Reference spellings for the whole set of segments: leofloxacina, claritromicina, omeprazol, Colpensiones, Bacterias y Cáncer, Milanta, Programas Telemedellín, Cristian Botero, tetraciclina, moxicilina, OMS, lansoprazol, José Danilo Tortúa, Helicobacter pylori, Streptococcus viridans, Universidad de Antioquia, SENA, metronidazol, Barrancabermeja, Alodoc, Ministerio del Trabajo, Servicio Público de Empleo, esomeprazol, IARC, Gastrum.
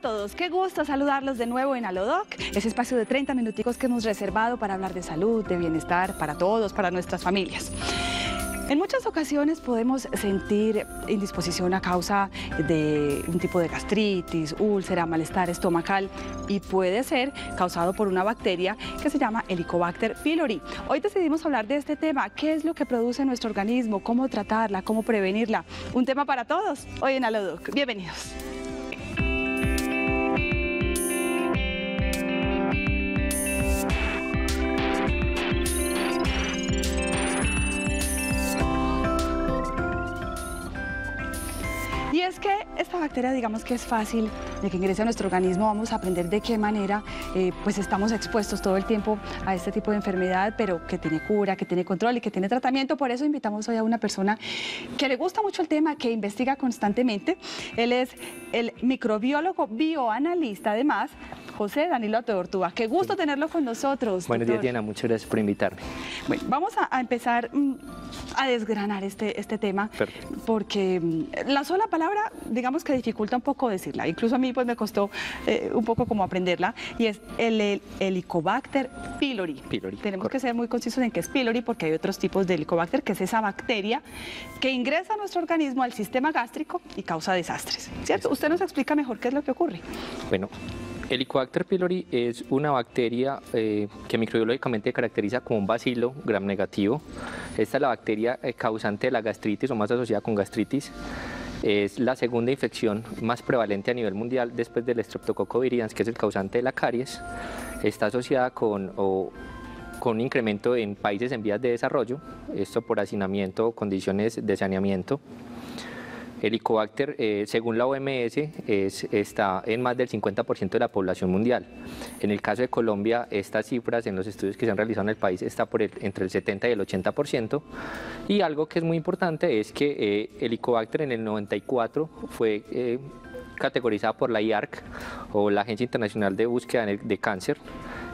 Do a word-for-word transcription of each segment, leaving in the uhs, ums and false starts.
para todos, qué gusto saludarlos de nuevo en Alodoc, ese espacio de treinta minuticos que hemos reservado para hablar de salud, de bienestar, para todos, para nuestras familias. En muchas ocasiones podemos sentir indisposición a causa de un tipo de gastritis, úlcera, malestar estomacal y puede ser causado por una bacteria que se llama Helicobacter pylori. Hoy decidimos hablar de este tema, qué es lo que produce nuestro organismo, cómo tratarla, cómo prevenirla. Un tema para todos hoy en Alodoc. Bienvenidos. Y es que esta bacteria, digamos que es fácil de que ingrese a nuestro organismo. Vamos a aprender de qué manera eh, pues estamos expuestos todo el tiempo a este tipo de enfermedad, pero que tiene cura, que tiene control y que tiene tratamiento. Por eso invitamos hoy a una persona que le gusta mucho el tema, que investiga constantemente. Él es el microbiólogo bioanalista, además, José Danilo Tortúa. Qué gusto tenerlo con nosotros. Buenos días, Diana. Muchas gracias por invitarme. Bueno, vamos a, a empezar mm, a desgranar este, este tema. Perfecto. Porque mm, la sola palabra Ahora, digamos que dificulta un poco decirla, incluso a mí pues me costó eh, un poco como aprenderla, y es el, el Helicobacter pylori. pylori Tenemos correcto. que ser muy concisos en que es pylori, porque hay otros tipos de Helicobacter, que es esa bacteria que ingresa a nuestro organismo, al sistema gástrico, y causa desastres, ¿cierto? Usted nos explica mejor qué es lo que ocurre. Bueno, Helicobacter pylori es una bacteria eh, que microbiológicamente caracteriza como un bacilo gram negativo. Esta es la bacteria eh, causante de la gastritis o más asociada con gastritis. Es la segunda infección más prevalente a nivel mundial después del Streptococcus viridans, que es el causante de la caries. Está asociada con, o, con un incremento en países en vías de desarrollo, esto por hacinamiento o condiciones de saneamiento. Helicobacter, eh, según la O M S, es, está en más del cincuenta por ciento de la población mundial. En el caso de Colombia, estas cifras en los estudios que se han realizado en el país está por el, entre el setenta y el ochenta por ciento. Y algo que es muy importante es que eh, Helicobacter en el noventa y cuatro fue eh, categorizada por la I A R C, o la Agencia Internacional de Búsqueda de Cáncer,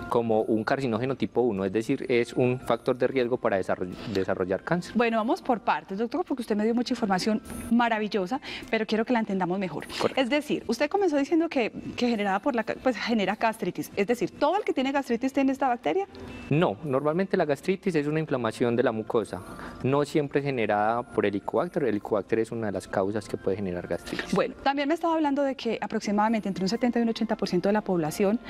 como un carcinógeno tipo uno, es decir, es un factor de riesgo para desarroll- desarrollar cáncer. Bueno, vamos por partes, doctor, porque usted me dio mucha información maravillosa, pero quiero que la entendamos mejor. Correcto. Es decir, usted comenzó diciendo que, que generada por la, pues, genera gastritis, es decir, ¿todo el que tiene gastritis tiene esta bacteria? No, normalmente la gastritis es una inflamación de la mucosa, no siempre es generada por Helicobacter. Helicobacter es una de las causas que puede generar gastritis. Bueno, también me estaba hablando de que aproximadamente entre un setenta y un ochenta por ciento de la población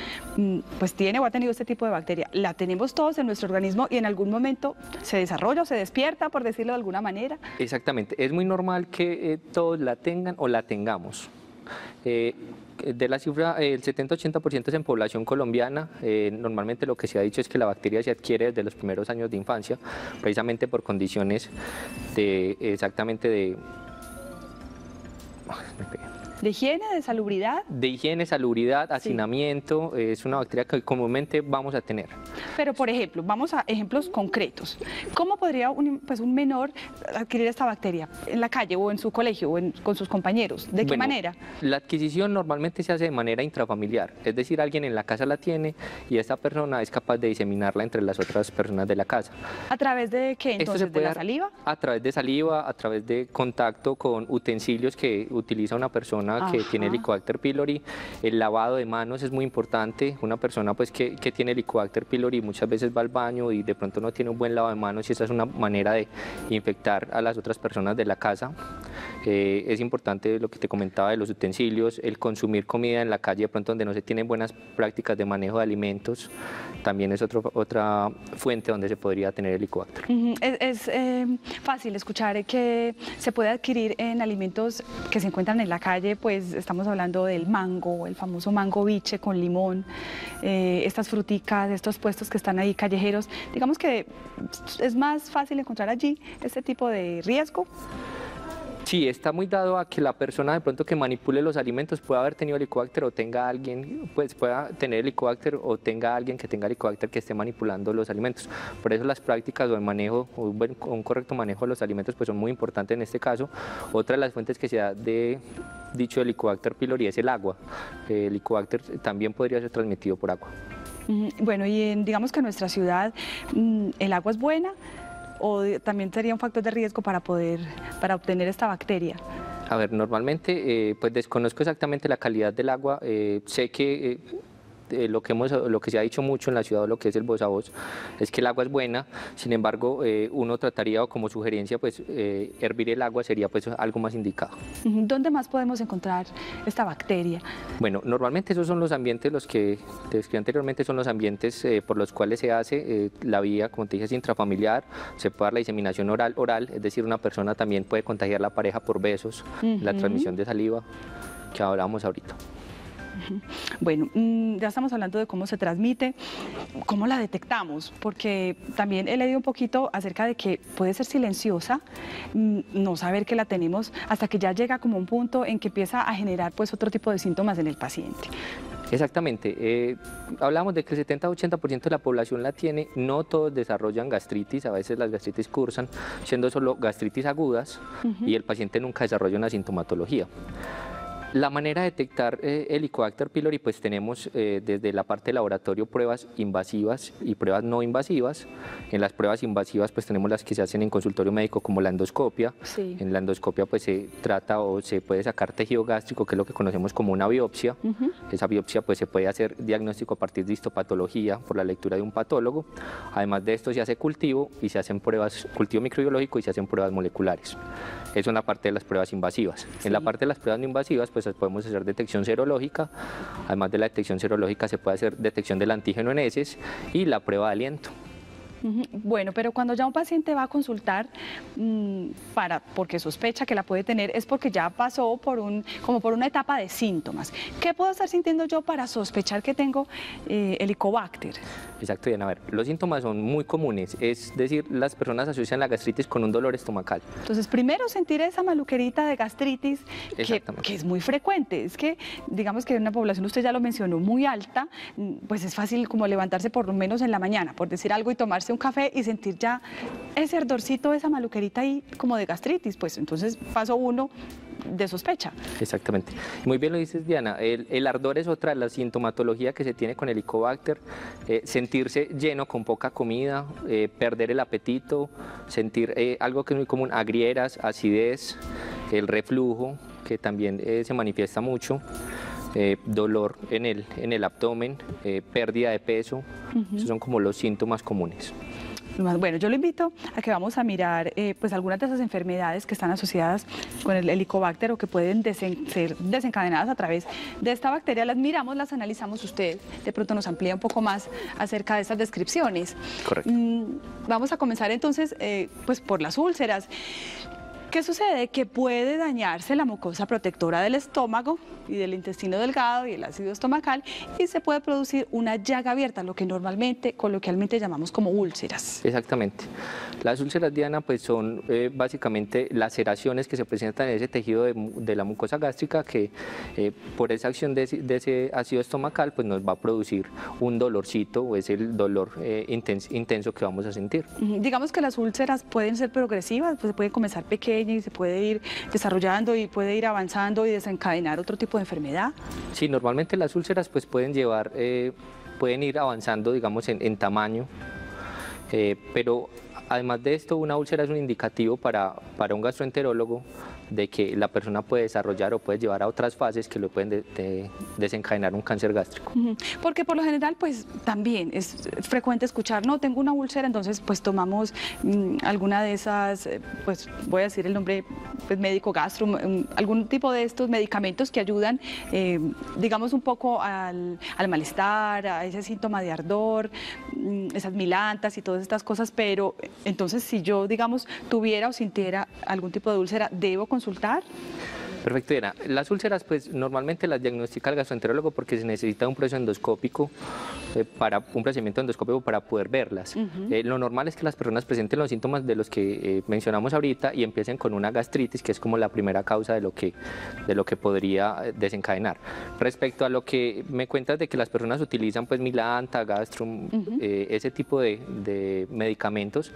pues tiene o ha tenido este tipo de bacteria. La tenemos todos en nuestro organismo y en algún momento se desarrolla o se despierta, por decirlo de alguna manera. Exactamente, es muy normal que eh, todos la tengan o la tengamos. Eh, de la cifra, eh, el setenta a ochenta por ciento es en población colombiana. Eh, normalmente lo que se ha dicho es que la bacteria se adquiere desde los primeros años de infancia, precisamente por condiciones de exactamente de... ¿De higiene, de salubridad? De higiene, salubridad, hacinamiento, sí. Es una bacteria que comúnmente vamos a tener. Pero, por ejemplo, vamos a ejemplos concretos. ¿Cómo podría un, pues, un menor adquirir esta bacteria? ¿En la calle o en su colegio o en, con sus compañeros? ¿De qué bueno, manera? La adquisición normalmente se hace de manera intrafamiliar, es decir, alguien en la casa la tiene y esta persona es capaz de diseminarla entre las otras personas de la casa. ¿A través de qué? Entonces, Esto se puede ¿de la saliva? A través de saliva, a través de contacto con utensilios que utiliza una persona que Ajá. tiene Helicobacter pylori. El lavado de manos es muy importante. Una persona pues que, que tiene Helicobacter pylori muchas veces va al baño y de pronto no tiene un buen lavado de manos y esa es una manera de infectar a las otras personas de la casa. Eh, es importante lo que te comentaba de los utensilios, el consumir comida en la calle de pronto donde no se tienen buenas prácticas de manejo de alimentos, también es otro, otra fuente donde se podría tener Helicobacter. Uh-huh. Es, es eh, fácil escuchar que se puede adquirir en alimentos que se encuentran en la calle, pues estamos hablando del mango, el famoso mango biche con limón, eh, estas fruticas, estos puestos que están ahí callejeros, digamos que es más fácil encontrar allí este tipo de riesgo. Sí, está muy dado a que la persona de pronto que manipule los alimentos pueda haber tenido Helicobacter o tenga alguien, pues pueda tener Helicobacter o tenga alguien que tenga Helicobacter que esté manipulando los alimentos. Por eso las prácticas o el manejo, o un, buen, un correcto manejo de los alimentos pues son muy importantes en este caso. Otra de las fuentes que se da de dicho Helicobacter pylori es el agua. El Helicobacter también podría ser transmitido por agua. Bueno, y en, digamos que en nuestra ciudad el agua es buena, o también sería un factor de riesgo para poder, para obtener esta bacteria. A ver, normalmente, eh, pues desconozco exactamente la calidad del agua, eh, sé que... Eh, Eh, lo, que hemos, lo que se ha dicho mucho en la ciudad, lo que es el voz a voz, es que el agua es buena. Sin embargo, eh, uno trataría, o como sugerencia, pues eh, hervir el agua sería pues algo más indicado. ¿Dónde más podemos encontrar esta bacteria? Bueno, normalmente esos son los ambientes, los que te describí anteriormente, son los ambientes eh, por los cuales se hace eh, la vía, como te dije, es intrafamiliar, se puede dar la diseminación oral, oral, es decir, una persona también puede contagiar a la pareja por besos, uh-huh. la transmisión de saliva, que hablamos ahorita. Bueno, ya estamos hablando de cómo se transmite, cómo la detectamos, porque también he leído un poquito acerca de que puede ser silenciosa, no saber que la tenemos hasta que ya llega como un punto en que empieza a generar pues otro tipo de síntomas en el paciente. Exactamente, eh, hablamos de que el setenta a ochenta por ciento de la población la tiene, no todos desarrollan gastritis, a veces las gastritis cursan siendo solo gastritis agudas uh-huh. y el paciente nunca desarrolla una sintomatología. La manera de detectar eh, Helicobacter pylori, pues tenemos eh, desde la parte de laboratorio pruebas invasivas y pruebas no invasivas. En las pruebas invasivas pues tenemos las que se hacen en consultorio médico como la endoscopia. Sí. En la endoscopia pues se trata o se puede sacar tejido gástrico, que es lo que conocemos como una biopsia. Uh-huh. Esa biopsia pues se puede hacer diagnóstico a partir de histopatología por la lectura de un patólogo. Además de esto se hace cultivo y se hacen pruebas, cultivo microbiológico y se hacen pruebas moleculares. Eso es una parte de las pruebas invasivas. Sí. En la parte de las pruebas no invasivas pues podemos hacer detección serológica, además de la detección serológica se puede hacer detección del antígeno en heces y la prueba de aliento. Bueno, pero cuando ya un paciente va a consultar mmm, para, porque sospecha que la puede tener, es porque ya pasó por un, como por una etapa de síntomas. ¿Qué puedo estar sintiendo yo para sospechar que tengo eh, Helicobacter? Exacto, bien, a ver, los síntomas son muy comunes, es decir, las personas asocian la gastritis con un dolor estomacal. Entonces, primero sentir esa maluquerita de gastritis, que, que es muy frecuente, es que, digamos que en una población, usted ya lo mencionó, muy alta, pues es fácil como levantarse por lo menos en la mañana, por decir algo, y tomarse un café y sentir ya ese ardorcito, esa maluquerita ahí como de gastritis, pues entonces paso uno de sospecha. Exactamente. Muy bien lo dices, Diana, el, el ardor es otra de la sintomatología que se tiene con Helicobacter, eh, sentirse lleno con poca comida, eh, perder el apetito, sentir eh, algo que es muy común, agrieras, acidez, el reflujo, que también eh, se manifiesta mucho. Eh, dolor en el, en el abdomen, eh, pérdida de peso, uh-huh. esos son como los síntomas comunes. Bueno, yo lo invito a que vamos a mirar eh, pues algunas de esas enfermedades que están asociadas con el Helicobacter o que pueden desen, ser desencadenadas a través de esta bacteria. Las miramos, las analizamos, usted de pronto nos amplía un poco más acerca de estas descripciones. Correcto. Mm, vamos a comenzar entonces eh, pues por las úlceras. ¿Qué sucede? Que puede dañarse la mucosa protectora del estómago y del intestino delgado y el ácido estomacal y se puede producir una llaga abierta, lo que normalmente, coloquialmente llamamos como úlceras. Exactamente. Las úlceras, Diana, pues son eh, básicamente laceraciones que se presentan en ese tejido de, de la mucosa gástrica que eh, por esa acción de, de ese ácido estomacal pues nos va a producir un dolorcito o es el dolor eh, intenso, intenso que vamos a sentir. Digamos que las úlceras pueden ser progresivas, pues pueden comenzar pequeñas y se puede ir desarrollando y puede ir avanzando y desencadenar otro tipo de enfermedad. Sí, normalmente las úlceras pues pueden llevar, eh, pueden ir avanzando, digamos, en, en tamaño, eh, pero además de esto, una úlcera es un indicativo para, para un gastroenterólogo de que la persona puede desarrollar o puede llevar a otras fases que lo pueden de, de desencadenar un cáncer gástrico. Porque por lo general, pues también es frecuente escuchar, no, tengo una úlcera, entonces pues tomamos mmm, alguna de esas, pues voy a decir el nombre pues, médico, Gastrum, mmm, algún tipo de estos medicamentos que ayudan, eh, digamos, un poco al, al malestar, a ese síntoma de ardor, mmm, esas milantas y todas estas cosas, pero... Entonces, si yo, digamos, tuviera o sintiera algún tipo de úlcera, ¿debo consultar? Perfecto, Diana. Las úlceras, pues, normalmente las diagnostica el gastroenterólogo porque se necesita un proceso endoscópico, eh, para, un procedimiento endoscópico para poder verlas. Uh-huh. eh, lo normal es que las personas presenten los síntomas de los que eh, mencionamos ahorita y empiecen con una gastritis, que es como la primera causa de lo que, de lo que podría desencadenar. Respecto a lo que me cuentas de que las personas utilizan, pues, Milanta, Gastrum, uh-huh. eh, ese tipo de, de medicamentos,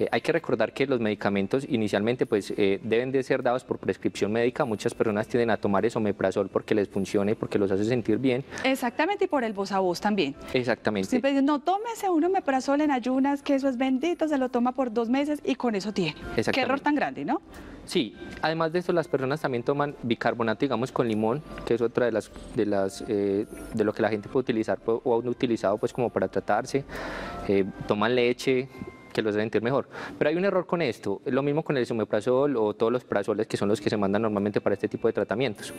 eh, hay que recordar que los medicamentos inicialmente, pues, eh, deben de ser dados por prescripción médica. Muchas Muchas personas tienden a tomar esomeprazol porque les funciona y porque los hace sentir bien. Exactamente, y por el voz a voz también. Exactamente. Siempre dicen, no, tómese un omeprazol en ayunas, que eso es bendito, se lo toma por dos meses y con eso tiene. Qué error tan grande, ¿no? Sí, además de eso, las personas también toman bicarbonato, digamos, con limón, que es otra de las, de las, eh, de lo que la gente puede utilizar o ha utilizado, pues, como para tratarse. Eh, toman leche, que los deben sentir mejor. Pero hay un error con esto, lo mismo con el esomeprazol o todos los prazoles, que son los que se mandan normalmente para este tipo de tratamientos.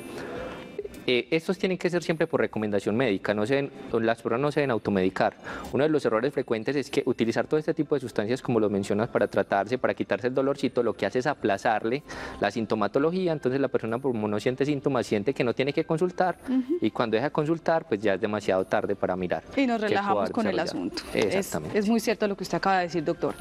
Eh, estos tienen que ser siempre por recomendación médica, no se deben, las personas no se deben automedicar. Uno de los errores frecuentes es que utilizar todo este tipo de sustancias, como lo mencionas, para tratarse, para quitarse el dolorcito, lo que hace es aplazarle la sintomatología. Entonces la persona, como no siente síntomas, siente que no tiene que consultar, uh-huh. y cuando deja de consultar, pues ya es demasiado tarde para mirar. Y nos relajamos con el asunto. Exactamente. Es, es muy cierto lo que usted acaba de decir, doctor.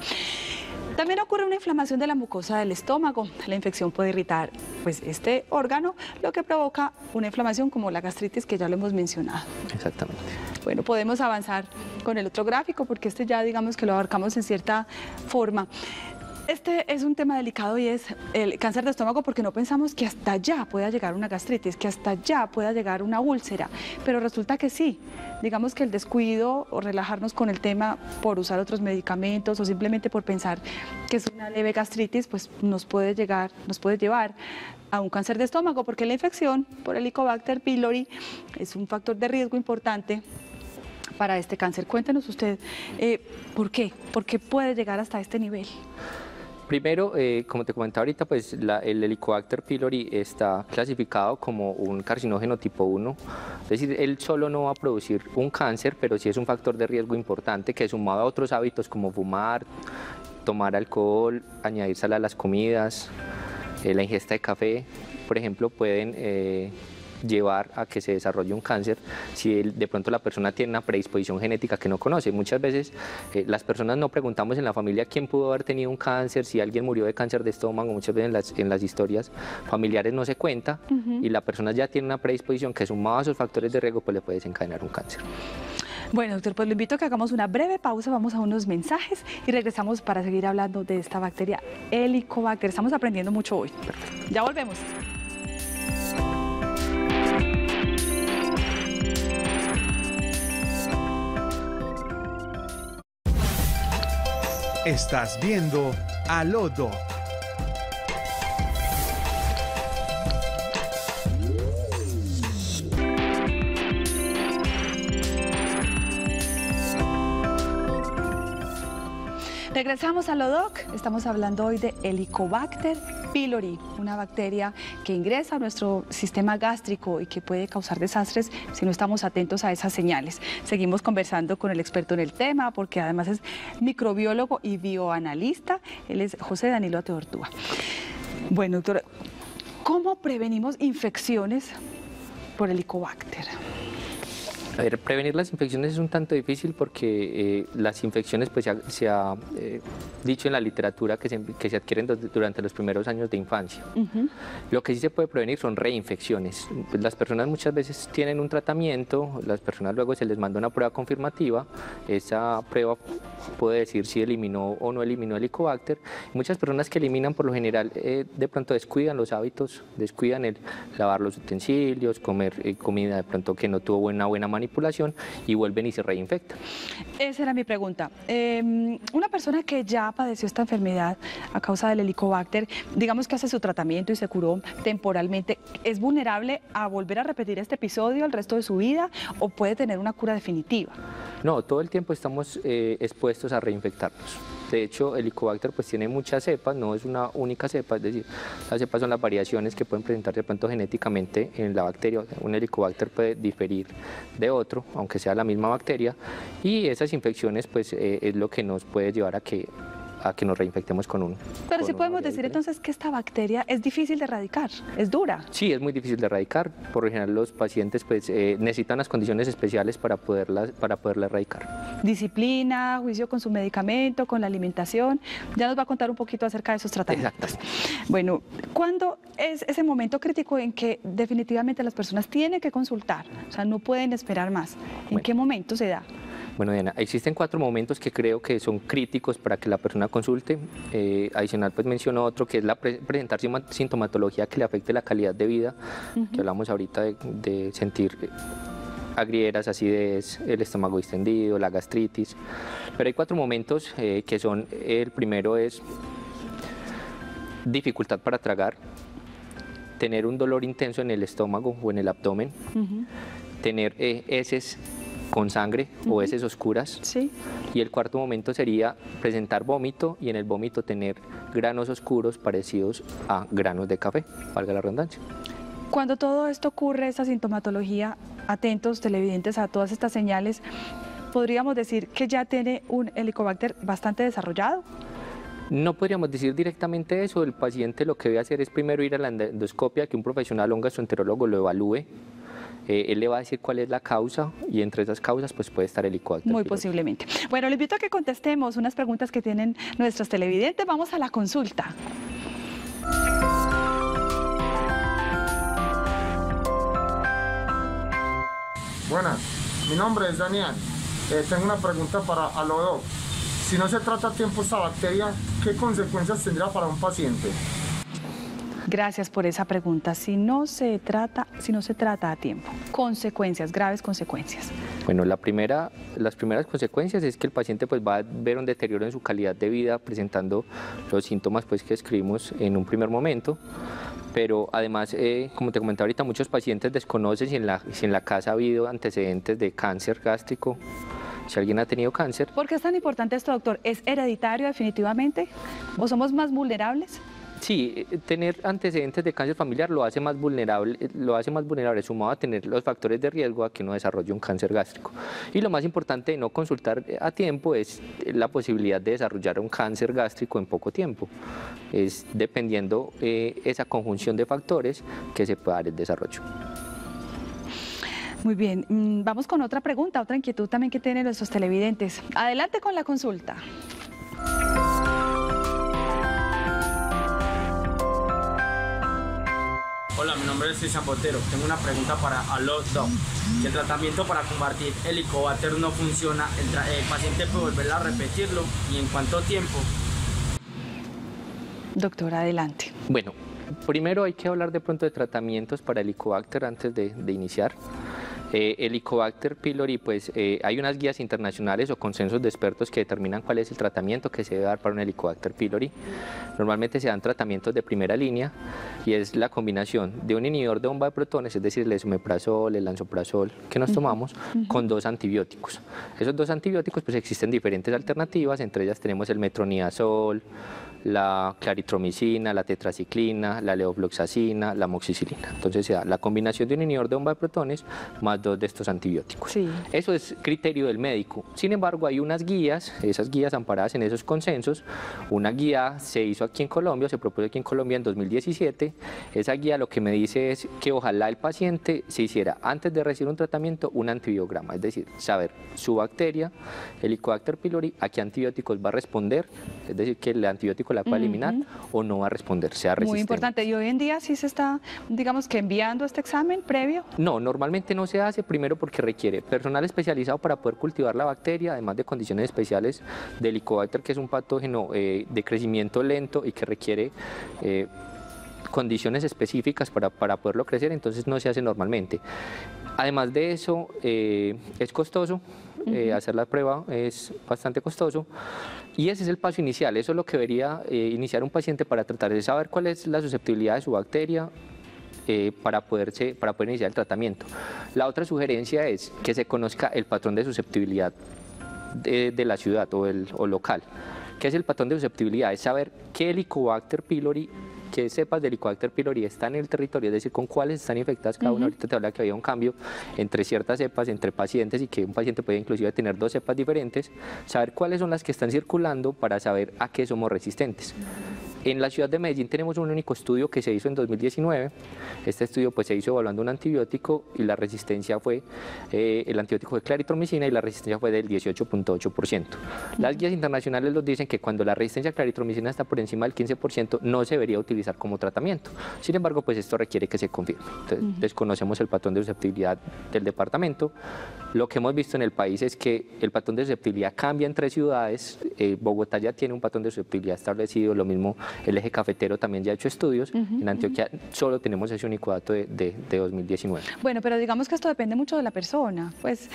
También ocurre una inflamación de la mucosa del estómago. La infección puede irritar, pues, este órgano, lo que provoca una inflamación como la gastritis, que ya lo hemos mencionado. Exactamente. Bueno, podemos avanzar con el otro gráfico, porque este ya, digamos, que lo abarcamos en cierta forma. Este es un tema delicado, y es el cáncer de estómago, porque no pensamos que hasta allá pueda llegar una gastritis, que hasta allá pueda llegar una úlcera, pero resulta que sí. Digamos que el descuido o relajarnos con el tema por usar otros medicamentos o simplemente por pensar que es una leve gastritis, pues nos puede llegar, nos puede llevar a un cáncer de estómago, porque la infección por Helicobacter pylori es un factor de riesgo importante para este cáncer. Cuéntenos usted, eh, ¿por qué? ¿Por qué puede llegar hasta este nivel? Primero, eh, como te comentaba ahorita, pues la, el Helicobacter pylori está clasificado como un carcinógeno tipo uno, es decir, él solo no va a producir un cáncer, pero sí es un factor de riesgo importante que, sumado a otros hábitos como fumar, tomar alcohol, añadir sal a las comidas, eh, la ingesta de café, por ejemplo, pueden eh, llevar a que se desarrolle un cáncer si de pronto la persona tiene una predisposición genética que no conoce. Muchas veces eh, las personas no preguntamos en la familia quién pudo haber tenido un cáncer, si alguien murió de cáncer de estómago. Muchas veces en las, en las historias familiares no se cuenta, uh-huh. y la persona ya tiene una predisposición que, sumada a sus factores de riesgo, pues le puede desencadenar un cáncer. Bueno, doctor, pues lo invito a que hagamos una breve pausa, vamos a unos mensajes y regresamos para seguir hablando de esta bacteria Helicobacter. Estamos aprendiendo mucho hoy. Perfecto. Ya volvemos. Estás viendo Alodoc. Regresamos a Alodoc. Estamos hablando hoy de Helicobacter pylori, una bacteria que ingresa a nuestro sistema gástrico y que puede causar desastres si no estamos atentos a esas señales. Seguimos conversando con el experto en el tema, porque además es microbiólogo y bioanalista. Él es José Danilo Tortúa. Bueno, doctor, ¿cómo prevenimos infecciones por Helicobacter? A ver, prevenir las infecciones es un tanto difícil, porque eh, las infecciones, pues, se ha, se ha eh, dicho en la literatura que se, que se adquieren durante los primeros años de infancia. Uh-huh. Lo que sí se puede prevenir son reinfecciones. Pues las personas muchas veces tienen un tratamiento, las personas luego se les manda una prueba confirmativa, esa prueba puede decir si eliminó o no eliminó Helicobacter. Muchas personas que eliminan, por lo general, eh, de pronto descuidan los hábitos, descuidan el lavar los utensilios, comer eh, comida de pronto que no tuvo buena, buena manipulación. manipulación y vuelven y se reinfectan. Esa era mi pregunta. Eh, una persona que ya padeció esta enfermedad a causa del Helicobacter, digamos que hace su tratamiento y se curó temporalmente, ¿es vulnerable a volver a repetir este episodio el resto de su vida o puede tener una cura definitiva? No, todo el tiempo estamos eh, expuestos a reinfectarnos. De hecho, Helicobacter, pues, tiene muchas cepas, no es una única cepa, es decir, las cepas son las variaciones que pueden presentarse de pronto genéticamente en la bacteria. Un Helicobacter puede diferir de otro, aunque sea la misma bacteria, y esas infecciones, pues, eh, es lo que nos puede llevar a que, a que nos reinfectemos con uno. Pero sí podemos decir entonces que esta bacteria es difícil de erradicar, es dura. Sí, es muy difícil de erradicar. Por lo general los pacientes, pues, eh, necesitan unas condiciones especiales para poderla, para poderla erradicar. Disciplina, juicio con su medicamento, con la alimentación. Ya nos va a contar un poquito acerca de esos tratamientos. Exacto. Bueno, ¿cuándo es ese momento crítico en que definitivamente las personas tienen que consultar? O sea, no pueden esperar más. ¿En bueno. qué momento se da? Bueno, Diana, existen cuatro momentos que creo que son críticos para que la persona consulte. Eh, adicional, pues, menciono otro, que es la pre presentar sintomatología que le afecte la calidad de vida, uh-huh. que hablamos ahorita de, de sentir agrieras, acidez, el estómago distendido, la gastritis. Pero hay cuatro momentos eh, que son, el primero es dificultad para tragar, tener un dolor intenso en el estómago o en el abdomen, uh-huh. tener eh, heces con sangre uh-huh. o heces oscuras, sí. y el cuarto momento sería presentar vómito y en el vómito tener granos oscuros parecidos a granos de café, valga la redundancia. Cuando todo esto ocurre, esta sintomatología, atentos televidentes a todas estas señales, ¿podríamos decir que ya tiene un helicobacter bastante desarrollado? No podríamos decir directamente eso. El paciente lo que debe hacer es primero ir a la endoscopia, que un profesional, un gastroenterólogo, lo evalúe. Eh, él le va a decir cuál es la causa y entre esas causas pues puede estar helicobacter. Muy posiblemente. Bueno, le invito a que contestemos unas preguntas que tienen nuestros televidentes. Vamos a la consulta. Buenas, mi nombre es Daniel. Eh, tengo una pregunta para Alodoc. Si no se trata a tiempo esta bacteria, ¿qué consecuencias tendrá para un paciente? Gracias por esa pregunta. Si no se trata, si no se trata a tiempo, consecuencias, graves consecuencias. Bueno, la primera, las primeras consecuencias es que el paciente pues, va a ver un deterioro en su calidad de vida, presentando los síntomas pues, que describimos en un primer momento. Pero además, eh, como te comentaba ahorita, muchos pacientes desconocen si en, la, si en la casa ha habido antecedentes de cáncer gástrico, si alguien ha tenido cáncer. ¿Por qué es tan importante esto, doctor? ¿Es hereditario definitivamente? ¿O somos más vulnerables? Sí, tener antecedentes de cáncer familiar lo hace más vulnerable, lo hace más vulnerable, sumado a tener los factores de riesgo a que uno desarrolle un cáncer gástrico. Y lo más importante de no consultar a tiempo es la posibilidad de desarrollar un cáncer gástrico en poco tiempo. Es dependiendo eh, esa conjunción de factores que se puede dar el desarrollo. Muy bien, vamos con otra pregunta, otra inquietud también que tienen nuestros televidentes. Adelante con la consulta. Hola, mi nombre es Cristian Botero. Tengo una pregunta para Alodoc. Si el tratamiento para combatir helicobacter no funciona, el, el paciente puede volver a repetirlo y en cuánto tiempo. Doctor, adelante. Bueno, primero hay que hablar de pronto de tratamientos para helicobacter antes de, de iniciar. Eh, Helicobacter pylori, pues eh, hay unas guías internacionales o consensos de expertos que determinan cuál es el tratamiento que se debe dar para un Helicobacter pylori. Normalmente se dan tratamientos de primera línea y es la combinación de un inhibidor de bomba de protones, es decir, el esomeprazol, el lansoprazol que nos tomamos, uh-huh. con dos antibióticos. Esos dos antibióticos, pues existen diferentes alternativas, entre ellas tenemos el metronidazol, la claritromicina, la tetraciclina, la leofloxacina, la moxicilina. Entonces se da la combinación de un inhibidor de bomba de protones más dos de estos antibióticos. Sí. Eso es criterio del médico. Sin embargo, hay unas guías, esas guías amparadas en esos consensos. Una guía se hizo aquí en Colombia, se propuso aquí en Colombia en dos mil diecisiete. Esa guía lo que me dice es que ojalá el paciente se hiciera antes de recibir un tratamiento un antibiograma, es decir, saber su bacteria, Helicobacter pylori, a qué antibióticos va a responder, es decir, que el antibiótico la puede eliminar uh-huh. o no va a responder, sea resistente. Muy importante. ¿Y hoy en día sí se está, digamos, que enviando este examen previo? No, normalmente no se hace, primero porque requiere personal especializado para poder cultivar la bacteria, además de condiciones especiales de Helicobacter, que es un patógeno eh, de crecimiento lento y que requiere eh, condiciones específicas para, para poderlo crecer, entonces no se hace normalmente. Además de eso, eh, es costoso, eh, uh-huh. hacer la prueba es bastante costoso y ese es el paso inicial, eso es lo que debería eh, iniciar un paciente para tratar de saber cuál es la susceptibilidad de su bacteria eh, para, poderse, para poder iniciar el tratamiento. La otra sugerencia es que se conozca el patrón de susceptibilidad de, de la ciudad o, el, o local. ¿Qué es el patrón de susceptibilidad? Es saber qué Helicobacter pylori, que sepas de Helicobacter pylori está en el territorio, es decir, con cuáles están infectadas cada uh-huh. una. Ahorita te hablaba que había un cambio entre ciertas cepas, entre pacientes y que un paciente puede inclusive tener dos cepas diferentes, saber cuáles son las que están circulando para saber a qué somos resistentes. En la ciudad de Medellín tenemos un único estudio que se hizo en dos mil diecinueve, este estudio pues se hizo evaluando un antibiótico y la resistencia fue, eh, el antibiótico fue claritromicina y la resistencia fue del dieciocho punto ocho por ciento. Las guías internacionales nos dicen que cuando la resistencia a claritromicina está por encima del quince por ciento no se debería utilizar como tratamiento, sin embargo pues esto requiere que se confirme. Entonces, uh-huh. desconocemos el patrón de susceptibilidad del departamento. Lo que hemos visto en el país es que el patrón de susceptibilidad cambia entre ciudades, eh, Bogotá ya tiene un patrón de susceptibilidad establecido, lo mismo El eje cafetero también ya ha hecho estudios. Uh-huh, en Antioquia uh-huh. solo tenemos ese unicuato de, de, de dos mil diecinueve. Bueno, pero digamos que esto depende mucho de la persona. Pues,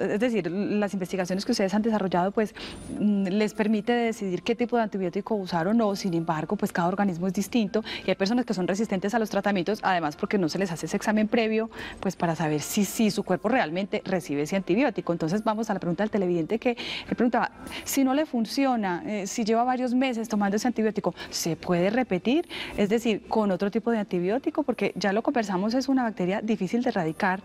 es decir, las investigaciones que ustedes han desarrollado pues les permite decidir qué tipo de antibiótico usar o no. Sin embargo, pues cada organismo es distinto y hay personas que son resistentes a los tratamientos, además porque no se les hace ese examen previo pues para saber si, si su cuerpo realmente recibe ese antibiótico. Entonces vamos a la pregunta del televidente que le preguntaba, si no le funciona, eh, si lleva varios meses tomando ese antibiótico, ¿se puede repetir? Es decir, con otro tipo de antibiótico, porque ya lo conversamos, es una bacteria difícil de erradicar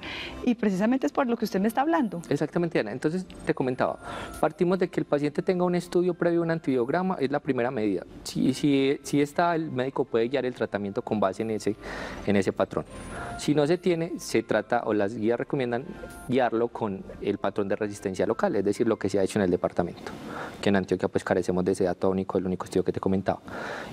y precisamente es por lo que usted me está hablando. Exactamente, Ana. Entonces te comentaba, partimos de que el paciente tenga un estudio previo, un antibiograma, es la primera medida. Si, si, si está, el médico puede guiar el tratamiento con base en ese, en ese patrón. Si no se tiene, se trata, o las guías recomiendan guiarlo con el patrón de resistencia local, es decir, lo que se ha hecho en el departamento, que en Antioquia pues carecemos de ese dato único, el único estudio que te comentaba.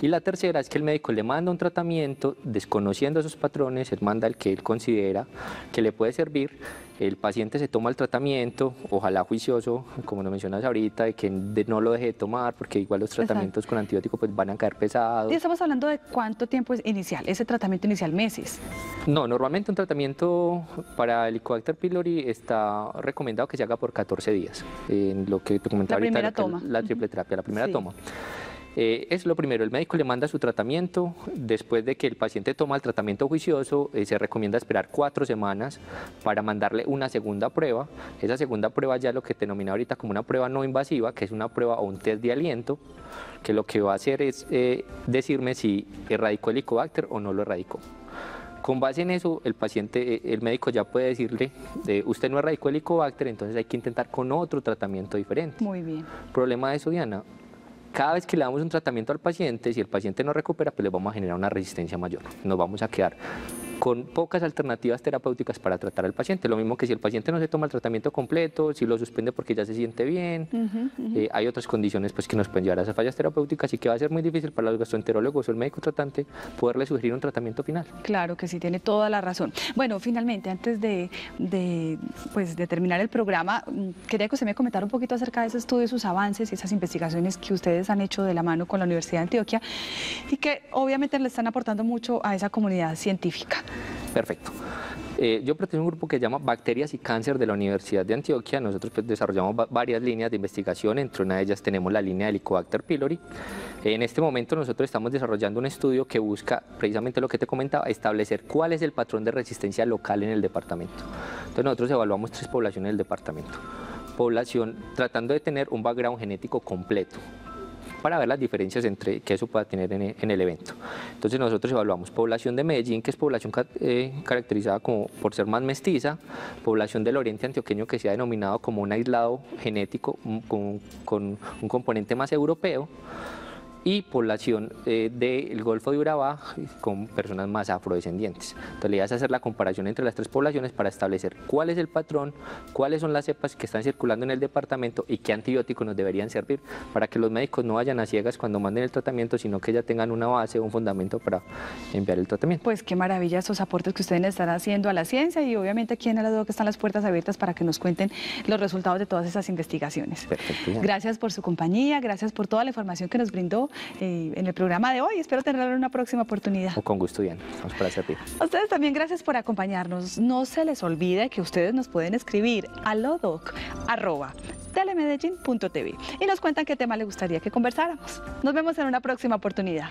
Y la tercera es que el médico le manda un tratamiento desconociendo esos patrones, él manda el que él considera que le puede servir, el paciente se toma el tratamiento, ojalá juicioso, como lo mencionas ahorita, de que no lo deje de tomar, porque igual los tratamientos Exacto. con antibióticos pues van a caer pesados. Y estamos hablando de cuánto tiempo es inicial, ese tratamiento inicial, meses. No, normalmente un tratamiento para Helicobacter pylori está recomendado que se haga por catorce días, en lo que te comentaba ahorita, la, toma. la triple terapia, la primera sí. toma. Eh, es lo primero, el médico le manda su tratamiento, después de que el paciente toma el tratamiento juicioso, eh, se recomienda esperar cuatro semanas para mandarle una segunda prueba. Esa segunda prueba ya es lo que denomina ahorita como una prueba no invasiva, que es una prueba o un test de aliento, que lo que va a hacer es eh, decirme si erradicó el Helicobacter o no lo erradicó. Con base en eso, el paciente, el médico ya puede decirle, eh, usted no erradicó el Helicobacter, entonces hay que intentar con otro tratamiento diferente. Muy bien. Problema de eso, Diana. Cada vez que le damos un tratamiento al paciente, si el paciente no recupera, pues le vamos a generar una resistencia mayor. Nos vamos a quedar con pocas alternativas terapéuticas para tratar al paciente. Lo mismo que si el paciente no se toma el tratamiento completo, si lo suspende porque ya se siente bien, uh-huh, uh-huh. Eh, hay otras condiciones pues, que nos pueden llevar a esas fallas terapéuticas y que va a ser muy difícil para los gastroenterólogos o el médico tratante poderle sugerir un tratamiento final. Claro que sí, tiene toda la razón. Bueno, finalmente, antes de, de, pues, de terminar el programa, quería que usted me comentara un poquito acerca de ese estudio, sus avances y esas investigaciones que ustedes han hecho de la mano con la Universidad de Antioquia y que obviamente le están aportando mucho a esa comunidad científica. Perfecto. Eh, yo pertenezco a un grupo que se llama Bacterias y Cáncer de la Universidad de Antioquia. Nosotros pues, desarrollamos varias líneas de investigación, entre una de ellas tenemos la línea de Helicobacter pylori. En este momento nosotros estamos desarrollando un estudio que busca, precisamente lo que te comentaba, establecer cuál es el patrón de resistencia local en el departamento. Entonces nosotros evaluamos tres poblaciones del departamento. Población tratando de tener un background genético completo, para ver las diferencias entre que eso pueda tener en el evento. Entonces nosotros evaluamos población de Medellín, que es población eh, caracterizada como por ser más mestiza, población del oriente antioqueño que se ha denominado como un aislado genético con, con un componente más europeo, y población eh, del Golfo de Urabá con personas más afrodescendientes. Entonces, la idea es hacer la comparación entre las tres poblaciones para establecer cuál es el patrón, cuáles son las cepas que están circulando en el departamento y qué antibióticos nos deberían servir para que los médicos no vayan a ciegas cuando manden el tratamiento, sino que ya tengan una base, un fundamento para enviar el tratamiento. Pues qué maravilla esos aportes que ustedes están haciendo a la ciencia y obviamente aquí en Alodoc están las puertas abiertas para que nos cuenten los resultados de todas esas investigaciones. Perfecto. Gracias por su compañía, gracias por toda la información que nos brindó Eh, en el programa de hoy. Espero tenerlo en una próxima oportunidad. Con gusto, Diana. Vamos para hacia ti. A ustedes también gracias por acompañarnos. No se les olvide que ustedes nos pueden escribir a alodoc arroba telemedellin punto tv y nos cuentan qué tema les gustaría que conversáramos. Nos vemos en una próxima oportunidad.